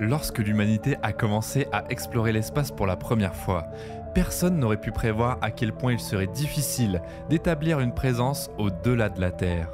Lorsque l'humanité a commencé à explorer l'espace pour la première fois, personne n'aurait pu prévoir à quel point il serait difficile d'établir une présence au-delà de la Terre.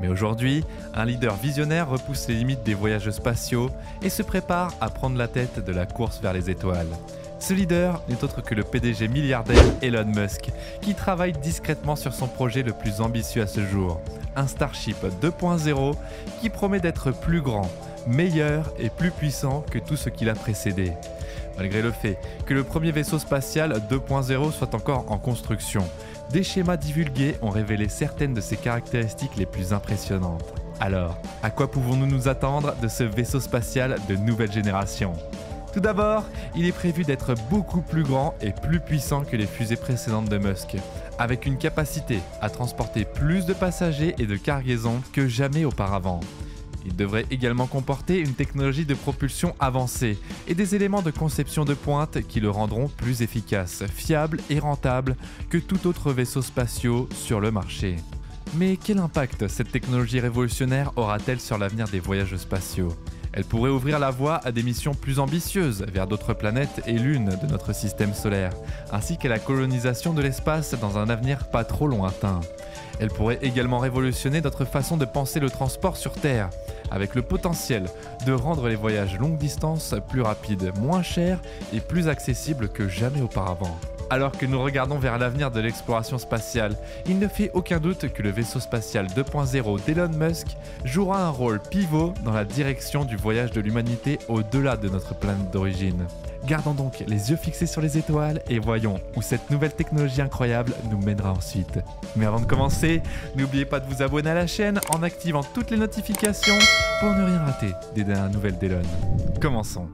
Mais aujourd'hui, un leader visionnaire repousse les limites des voyages spatiaux et se prépare à prendre la tête de la course vers les étoiles. Ce leader n'est autre que le PDG milliardaire Elon Musk, qui travaille discrètement sur son projet le plus ambitieux à ce jour, un Starship 2.0 qui promet d'être plus grand, meilleur et plus puissant que tout ce qui l'a précédé. Malgré le fait que le premier vaisseau spatial 2.0 soit encore en construction, des schémas divulgués ont révélé certaines de ses caractéristiques les plus impressionnantes. Alors, à quoi pouvons-nous nous attendre de ce vaisseau spatial de nouvelle génération? Tout d'abord, il est prévu d'être beaucoup plus grand et plus puissant que les fusées précédentes de Musk, avec une capacité à transporter plus de passagers et de cargaisons que jamais auparavant. Il devrait également comporter une technologie de propulsion avancée et des éléments de conception de pointe qui le rendront plus efficace, fiable et rentable que tout autre vaisseau spatial sur le marché. Mais quel impact cette technologie révolutionnaire aura-t-elle sur l'avenir des voyages spatiaux? Elle pourrait ouvrir la voie à des missions plus ambitieuses vers d'autres planètes et lunes de notre système solaire, ainsi qu'à la colonisation de l'espace dans un avenir pas trop lointain. Elle pourrait également révolutionner notre façon de penser le transport sur Terre, avec le potentiel de rendre les voyages longue distance plus rapides, moins chers et plus accessibles que jamais auparavant. Alors que nous regardons vers l'avenir de l'exploration spatiale, il ne fait aucun doute que le vaisseau spatial 2.0 d'Elon Musk jouera un rôle pivot dans la direction du voyage de l'humanité au-delà de notre planète d'origine. Gardons donc les yeux fixés sur les étoiles et voyons où cette nouvelle technologie incroyable nous mènera ensuite. Mais avant de commencer, n'oubliez pas de vous abonner à la chaîne en activant toutes les notifications pour ne rien rater des dernières nouvelles d'Elon. Commençons.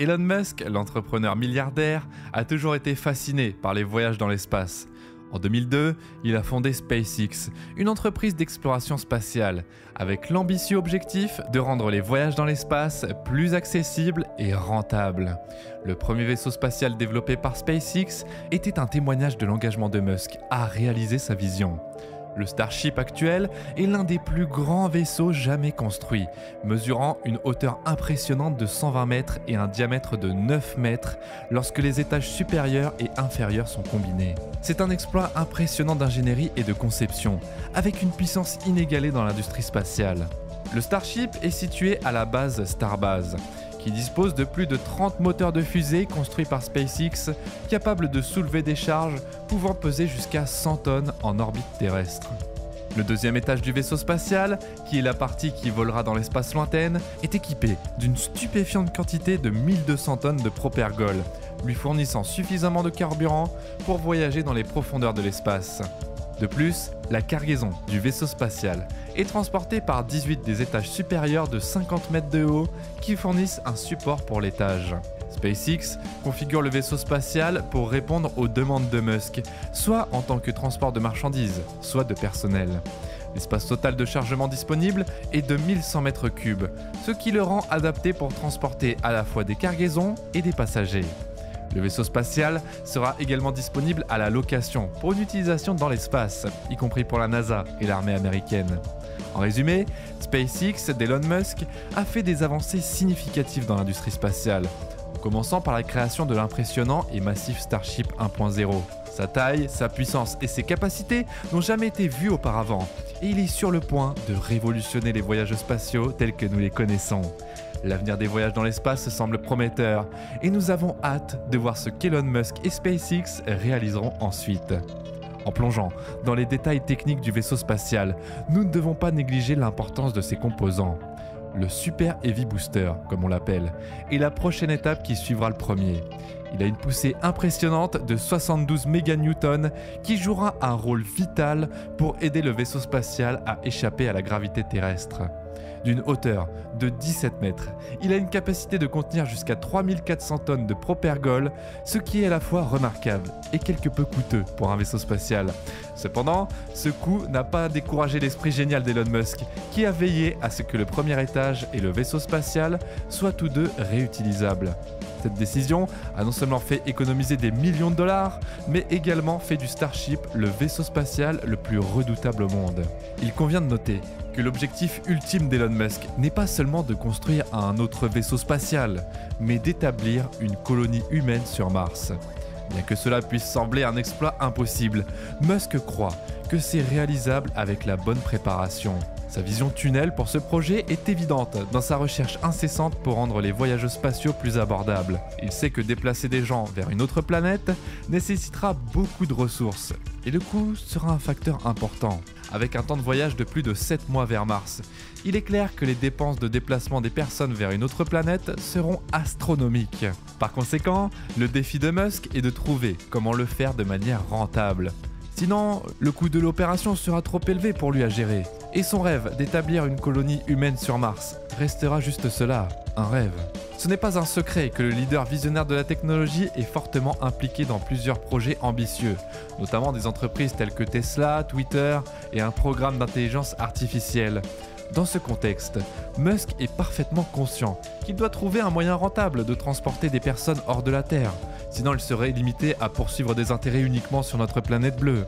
Elon Musk, l'entrepreneur milliardaire, a toujours été fasciné par les voyages dans l'espace. En 2002, il a fondé SpaceX, une entreprise d'exploration spatiale, avec l'ambitieux objectif de rendre les voyages dans l'espace plus accessibles et rentables. Le premier vaisseau spatial développé par SpaceX était un témoignage de l'engagement de Musk à réaliser sa vision. Le Starship actuel est l'un des plus grands vaisseaux jamais construits, mesurant une hauteur impressionnante de 120 mètres et un diamètre de 9 mètres lorsque les étages supérieurs et inférieurs sont combinés. C'est un exploit impressionnant d'ingénierie et de conception, avec une puissance inégalée dans l'industrie spatiale. Le Starship est situé à la base Starbase, qui dispose de plus de 30 moteurs de fusée construits par SpaceX, capables de soulever des charges pouvant peser jusqu'à 100 tonnes en orbite terrestre. Le deuxième étage du vaisseau spatial, qui est la partie qui volera dans l'espace lointain, est équipé d'une stupéfiante quantité de 1200 tonnes de propergol, lui fournissant suffisamment de carburant pour voyager dans les profondeurs de l'espace. De plus, la cargaison du vaisseau spatial est transportée par 18 des étages supérieurs de 50 mètres de haut qui fournissent un support pour l'étage. SpaceX configure le vaisseau spatial pour répondre aux demandes de Musk, soit en tant que transport de marchandises, soit de personnel. L'espace total de chargement disponible est de 1100 mètres cubes, ce qui le rend adapté pour transporter à la fois des cargaisons et des passagers. Le vaisseau spatial sera également disponible à la location pour une utilisation dans l'espace, y compris pour la NASA et l'armée américaine. En résumé, SpaceX d'Elon Musk a fait des avancées significatives dans l'industrie spatiale, en commençant par la création de l'impressionnant et massif Starship 1.0. Sa taille, sa puissance et ses capacités n'ont jamais été vues auparavant, et il est sur le point de révolutionner les voyages spatiaux tels que nous les connaissons. L'avenir des voyages dans l'espace semble prometteur, et nous avons hâte de voir ce qu'Elon Musk et SpaceX réaliseront ensuite. En plongeant dans les détails techniques du vaisseau spatial, nous ne devons pas négliger l'importance de ses composants. Le Super Heavy Booster, comme on l'appelle, est la prochaine étape qui suivra le premier. Il a une poussée impressionnante de 72 MN qui jouera un rôle vital pour aider le vaisseau spatial à échapper à la gravité terrestre. D'une hauteur de 17 mètres, il a une capacité de contenir jusqu'à 3400 tonnes de propergol, ce qui est à la fois remarquable et quelque peu coûteux pour un vaisseau spatial. Cependant, ce coût n'a pas découragé l'esprit génial d'Elon Musk, qui a veillé à ce que le premier étage et le vaisseau spatial soient tous deux réutilisables. Cette décision a non seulement fait économiser des millions de dollars, mais également fait du Starship le vaisseau spatial le plus redoutable au monde. Il convient de noter que l'objectif ultime d'Elon Musk n'est pas seulement de construire un autre vaisseau spatial, mais d'établir une colonie humaine sur Mars. Bien que cela puisse sembler un exploit impossible, Musk croit que c'est réalisable avec la bonne préparation. Sa vision tunnel pour ce projet est évidente dans sa recherche incessante pour rendre les voyageurs spatiaux plus abordables. Il sait que déplacer des gens vers une autre planète nécessitera beaucoup de ressources et le coût sera un facteur important. Avec un temps de voyage de plus de 7 mois vers Mars, il est clair que les dépenses de déplacement des personnes vers une autre planète seront astronomiques. Par conséquent, le défi de Musk est de trouver comment le faire de manière rentable. Sinon, le coût de l'opération sera trop élevé pour lui à gérer. Et son rêve d'établir une colonie humaine sur Mars restera juste cela, un rêve. Ce n'est pas un secret que le leader visionnaire de la technologie est fortement impliqué dans plusieurs projets ambitieux, notamment des entreprises telles que Tesla, Twitter et un programme d'intelligence artificielle. Dans ce contexte, Musk est parfaitement conscient qu'il doit trouver un moyen rentable de transporter des personnes hors de la Terre, sinon il serait limité à poursuivre des intérêts uniquement sur notre planète bleue.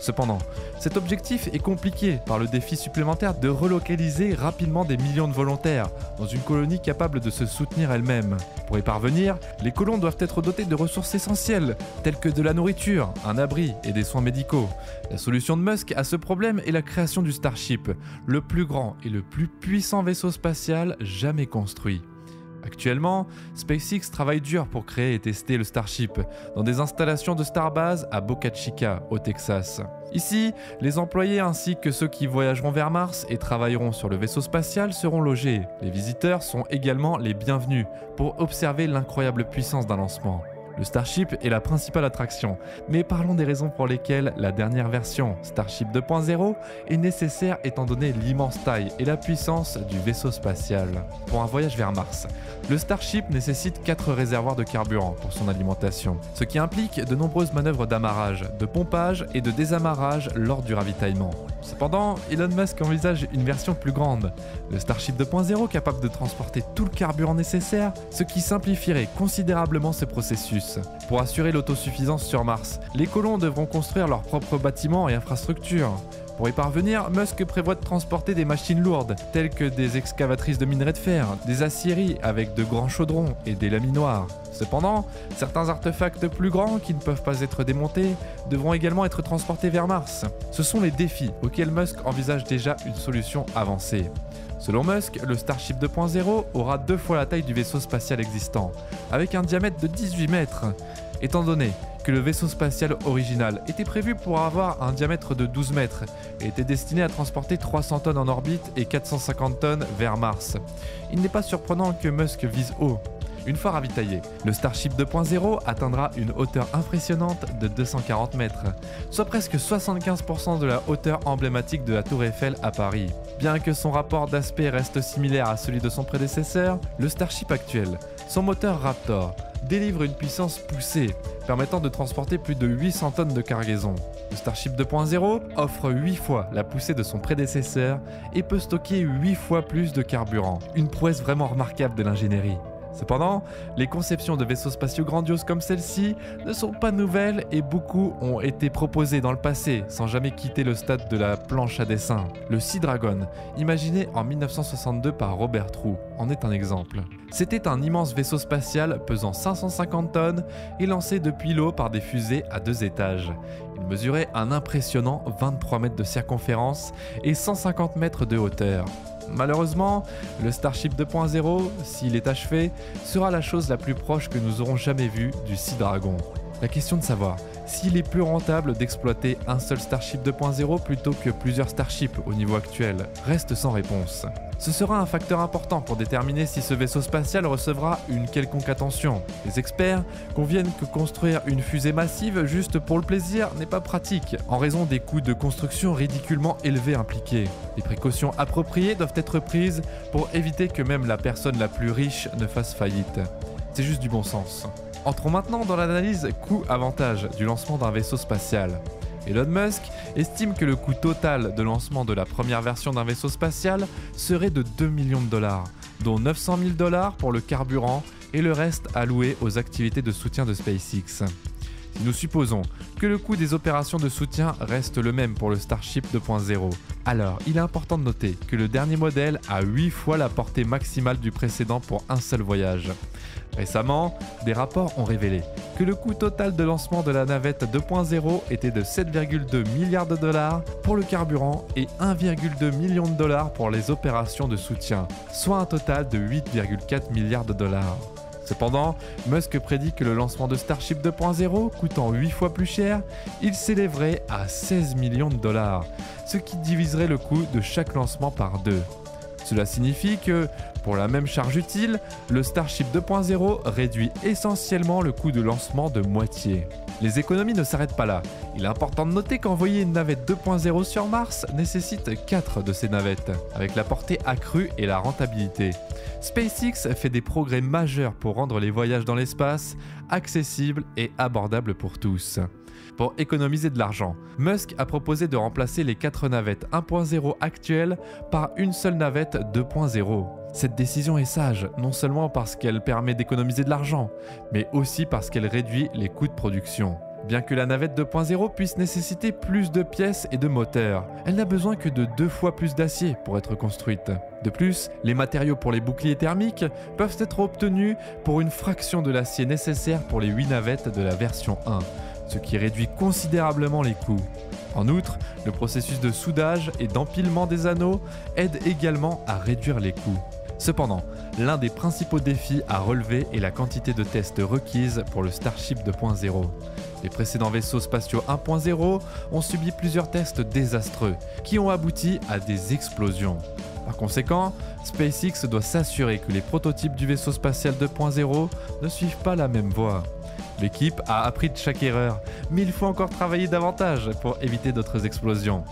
Cependant, cet objectif est compliqué par le défi supplémentaire de relocaliser rapidement des millions de volontaires dans une colonie capable de se soutenir elle-même. Pour y parvenir, les colons doivent être dotés de ressources essentielles, telles que de la nourriture, un abri et des soins médicaux. La solution de Musk à ce problème est la création du Starship, le plus grand et le plus puissant vaisseau spatial jamais construit. Actuellement, SpaceX travaille dur pour créer et tester le Starship dans des installations de Starbase à Boca Chica, au Texas. Ici, les employés ainsi que ceux qui voyageront vers Mars et travailleront sur le vaisseau spatial seront logés. Les visiteurs sont également les bienvenus pour observer l'incroyable puissance d'un lancement. Le Starship est la principale attraction, mais parlons des raisons pour lesquelles la dernière version, Starship 2.0, est nécessaire étant donné l'immense taille et la puissance du vaisseau spatial. Pour un voyage vers Mars, le Starship nécessite 4 réservoirs de carburant pour son alimentation, ce qui implique de nombreuses manœuvres d'amarrage, de pompage et de désamarrage lors du ravitaillement. Cependant, Elon Musk envisage une version plus grande, le Starship 2.0 capable de transporter tout le carburant nécessaire, ce qui simplifierait considérablement ce processus. Pour assurer l'autosuffisance sur Mars, les colons devront construire leurs propres bâtiments et infrastructures. Pour y parvenir, Musk prévoit de transporter des machines lourdes, telles que des excavatrices de minerais de fer, des aciéries avec de grands chaudrons et des laminoirs. Cependant, certains artefacts plus grands qui ne peuvent pas être démontés devront également être transportés vers Mars. Ce sont les défis auxquels Musk envisage déjà une solution avancée. Selon Musk, le Starship 2.0 aura 2 fois la taille du vaisseau spatial existant, avec un diamètre de 18 mètres. Étant donné que le vaisseau spatial original était prévu pour avoir un diamètre de 12 mètres et était destiné à transporter 300 tonnes en orbite et 450 tonnes vers Mars, il n'est pas surprenant que Musk vise haut. Une fois ravitaillé, le Starship 2.0 atteindra une hauteur impressionnante de 240 mètres, soit presque 75% de la hauteur emblématique de la Tour Eiffel à Paris. Bien que son rapport d'aspect reste similaire à celui de son prédécesseur, le Starship actuel, son moteur Raptor, délivre une puissance poussée, permettant de transporter plus de 800 tonnes de cargaison. Le Starship 2.0 offre 8 fois la poussée de son prédécesseur et peut stocker 8 fois plus de carburant, une prouesse vraiment remarquable de l'ingénierie. Cependant, les conceptions de vaisseaux spatiaux grandioses comme celle-ci ne sont pas nouvelles et beaucoup ont été proposées dans le passé sans jamais quitter le stade de la planche à dessin. Le Sea Dragon, imaginé en 1962 par Robert Troux, en est un exemple. C'était un immense vaisseau spatial pesant 550 tonnes et lancé depuis l'eau par des fusées à 2 étages. Il mesurait un impressionnant 23 mètres de circonférence et 150 mètres de hauteur. Malheureusement, le Starship 2.0, s'il est achevé, sera la chose la plus proche que nous aurons jamais vue du Sea Dragon. La question de savoir s'il est plus rentable d'exploiter un seul Starship 2.0 plutôt que plusieurs Starships au niveau actuel reste sans réponse. Ce sera un facteur important pour déterminer si ce vaisseau spatial recevra une quelconque attention. Les experts conviennent que construire une fusée massive juste pour le plaisir n'est pas pratique, en raison des coûts de construction ridiculement élevés impliqués. Les précautions appropriées doivent être prises pour éviter que même la personne la plus riche ne fasse faillite. C'est juste du bon sens. Entrons maintenant dans l'analyse coût-avantage du lancement d'un vaisseau spatial. Elon Musk estime que le coût total de lancement de la première version d'un vaisseau spatial serait de 2 millions de dollars, dont 900 000 dollars pour le carburant et le reste alloué aux activités de soutien de SpaceX. Nous supposons que le coût des opérations de soutien reste le même pour le Starship 2.0. Alors, il est important de noter que le dernier modèle a 8 fois la portée maximale du précédent pour un seul voyage. Récemment, des rapports ont révélé que le coût total de lancement de la navette 2.0 était de 7,2 milliards de dollars pour le carburant et 1,2 million de dollars pour les opérations de soutien, soit un total de 8,4 milliards de dollars. Cependant, Musk prédit que le lancement de Starship 2.0 coûtant 8 fois plus cher, il s'élèverait à 16 millions de dollars, ce qui diviserait le coût de chaque lancement par 2. Cela signifie que, pour la même charge utile, le Starship 2.0 réduit essentiellement le coût de lancement de moitié. Les économies ne s'arrêtent pas là. Il est important de noter qu'envoyer une navette 2.0 sur Mars nécessite 4 de ces navettes, avec la portée accrue et la rentabilité. SpaceX fait des progrès majeurs pour rendre les voyages dans l'espace accessibles et abordables pour tous. Pour économiser de l'argent, Musk a proposé de remplacer les 4 navettes 1.0 actuelles par une seule navette 2.0. Cette décision est sage, non seulement parce qu'elle permet d'économiser de l'argent, mais aussi parce qu'elle réduit les coûts de production. Bien que la navette 2.0 puisse nécessiter plus de pièces et de moteurs, elle n'a besoin que de 2 fois plus d'acier pour être construite. De plus, les matériaux pour les boucliers thermiques peuvent être obtenus pour une fraction de l'acier nécessaire pour les 8 navettes de la version 1, ce qui réduit considérablement les coûts. En outre, le processus de soudage et d'empilement des anneaux aide également à réduire les coûts. Cependant, l'un des principaux défis à relever est la quantité de tests requise pour le Starship 2.0. Les précédents vaisseaux spatiaux 1.0 ont subi plusieurs tests désastreux, qui ont abouti à des explosions. Par conséquent, SpaceX doit s'assurer que les prototypes du vaisseau spatial 2.0 ne suivent pas la même voie. L'équipe a appris de chaque erreur, mais il faut encore travailler davantage pour éviter d'autres explosions.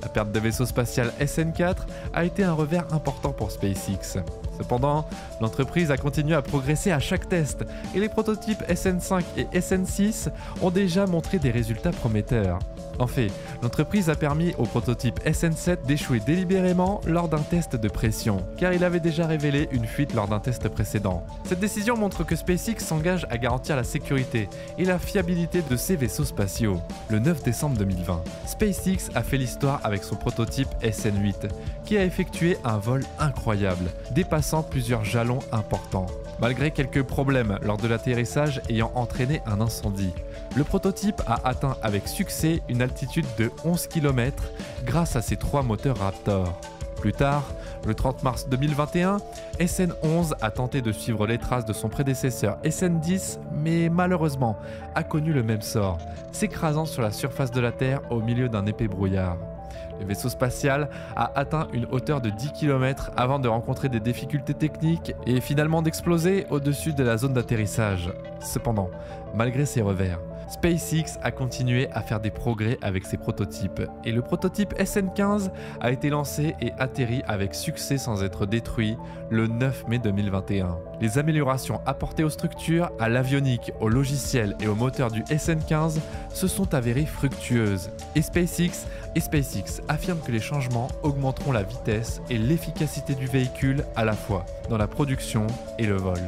La perte de vaisseau spatial SN4 a été un revers important pour SpaceX. Cependant, l'entreprise a continué à progresser à chaque test et les prototypes SN5 et SN6 ont déjà montré des résultats prometteurs. En fait, l'entreprise a permis au prototype SN7 d'échouer délibérément lors d'un test de pression, car il avait déjà révélé une fuite lors d'un test précédent. Cette décision montre que SpaceX s'engage à garantir la sécurité et la fiabilité de ses vaisseaux spatiaux. Le 9 décembre 2020, SpaceX a fait l'histoire avec son prototype SN8, qui a effectué un vol incroyable, dépassant plusieurs jalons importants. Malgré quelques problèmes lors de l'atterrissage ayant entraîné un incendie, le prototype a atteint avec succès une altitude de 11 km grâce à ses 3 moteurs Raptor. Plus tard, le 30 mars 2021, SN11 a tenté de suivre les traces de son prédécesseur SN10, mais malheureusement a connu le même sort, s'écrasant sur la surface de la Terre au milieu d'un épais brouillard. Le vaisseau spatial a atteint une hauteur de 10 km avant de rencontrer des difficultés techniques et finalement d'exploser au-dessus de la zone d'atterrissage. Cependant, malgré ces revers, SpaceX a continué à faire des progrès avec ses prototypes et le prototype SN15 a été lancé et atterri avec succès sans être détruit le 9 mai 2021. Les améliorations apportées aux structures, à l'avionique, au logiciel et au moteur du SN15 se sont avérées fructueuses et SpaceX affirme que les changements augmenteront la vitesse et l'efficacité du véhicule à la fois dans la production et le vol.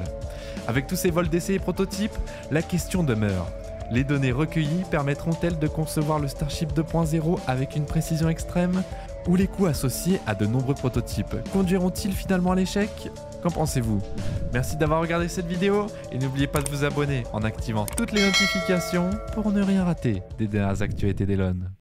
Avec tous ces vols d'essai et prototypes, la question demeure. Les données recueillies permettront-elles de concevoir le Starship 2.0 avec une précision extrême? Ou les coûts associés à de nombreux prototypes conduiront-ils finalement à l'échec? Qu'en pensez-vous? Merci d'avoir regardé cette vidéo et n'oubliez pas de vous abonner en activant toutes les notifications pour ne rien rater des dernières actualités d'Elon.